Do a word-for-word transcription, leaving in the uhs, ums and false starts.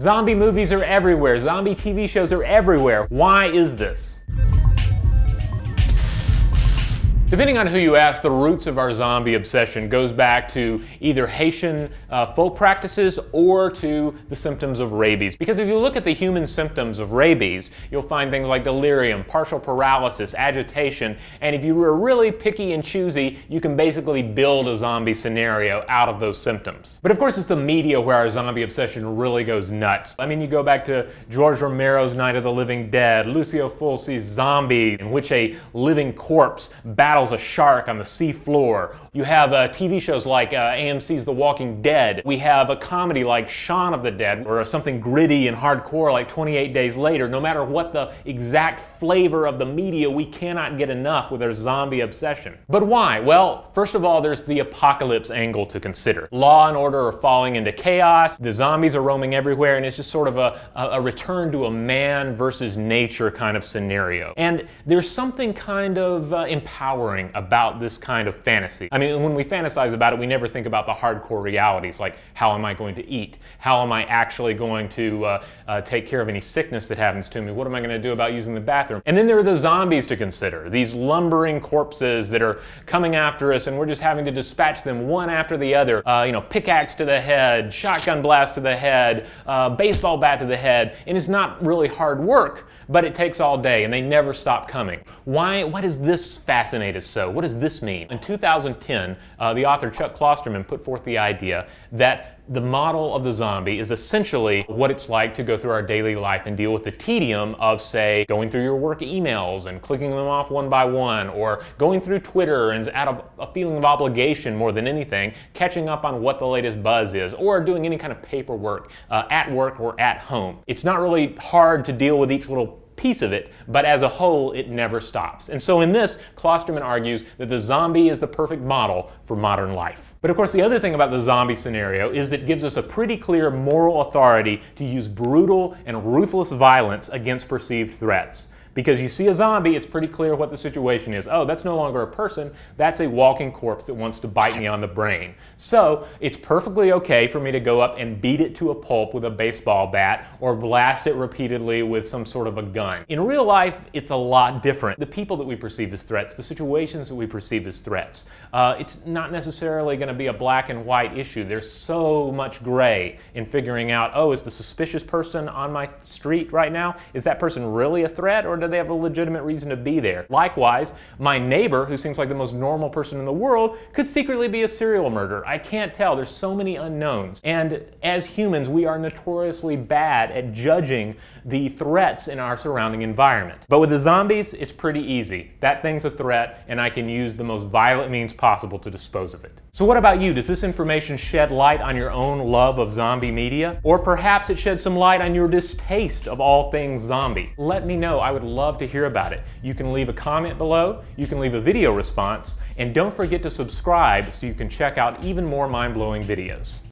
Zombie movies are everywhere. Zombie T V shows are everywhere. Why is this? Depending on who you ask, the roots of our zombie obsession goes back to either Haitian uh, folk practices or to the symptoms of rabies. Because if you look at the human symptoms of rabies, you'll find things like delirium, partial paralysis, agitation, and if you were really picky and choosy, you can basically build a zombie scenario out of those symptoms. But of course, it's the media where our zombie obsession really goes nuts. I mean, you go back to George Romero's Night of the Living Dead, Lucio Fulci's Zombie, in which a living corpse battles a shark on the sea floor. You have uh, T V shows like uh, A M C's The Walking Dead. We have a comedy like Shaun of the Dead, or something gritty and hardcore like twenty-eight days later. No matter what the exact flavor of the media, we cannot get enough with our zombie obsession. But why? Well, first of all, there's the apocalypse angle to consider. Law and order are falling into chaos, the zombies are roaming everywhere, and it's just sort of a, a return to a man versus nature kind of scenario. And there's something kind of uh, empowering about this kind of fantasy. I mean, when we fantasize about it, we never think about the hardcore realities, like how am I going to eat? How am I actually going to uh, uh, take care of any sickness that happens to me? What am I going to do about using the bathroom? And then there are the zombies to consider, these lumbering corpses that are coming after us, and we're just having to dispatch them one after the other. Uh, you know, pickaxe to the head, shotgun blast to the head, uh, baseball bat to the head, and it's not really hard work, but it takes all day, and they never stop coming. Why, why does this fascinate us? So, what does this mean? In two thousand ten, uh, the author Chuck Klosterman put forth the idea that the model of the zombie is essentially what it's like to go through our daily life and deal with the tedium of, say, going through your work emails and clicking them off one by one, or going through Twitter and out of a feeling of obligation more than anything, catching up on what the latest buzz is, or doing any kind of paperwork uh, at work or at home. It's not really hard to deal with each little piece of it, but as a whole, it never stops. And so in this, Klosterman argues that the zombie is the perfect model for modern life. But of course, the other thing about the zombie scenario is that it gives us a pretty clear moral authority to use brutal and ruthless violence against perceived threats. Because you see a zombie, it's pretty clear what the situation is. Oh, that's no longer a person, that's a walking corpse that wants to bite me on the brain. So, it's perfectly okay for me to go up and beat it to a pulp with a baseball bat, or blast it repeatedly with some sort of a gun. In real life, it's a lot different. The people that we perceive as threats, the situations that we perceive as threats, uh, it's not necessarily going to be a black and white issue. There's so much gray in figuring out, oh, is the suspicious person on my street right now, is that person really a threat, or does they have a legitimate reason to be there? Likewise, my neighbor, who seems like the most normal person in the world, could secretly be a serial murderer. I can't tell. There's so many unknowns. And as humans, we are notoriously bad at judging the threats in our surrounding environment. But with the zombies, it's pretty easy. That thing's a threat, and I can use the most violent means possible to dispose of it. So what about you? Does this information shed light on your own love of zombie media? Or perhaps it sheds some light on your distaste of all things zombie? Let me know. I would love love to hear about it. You can leave a comment below, you can leave a video response, and don't forget to subscribe so you can check out even more mind-blowing videos.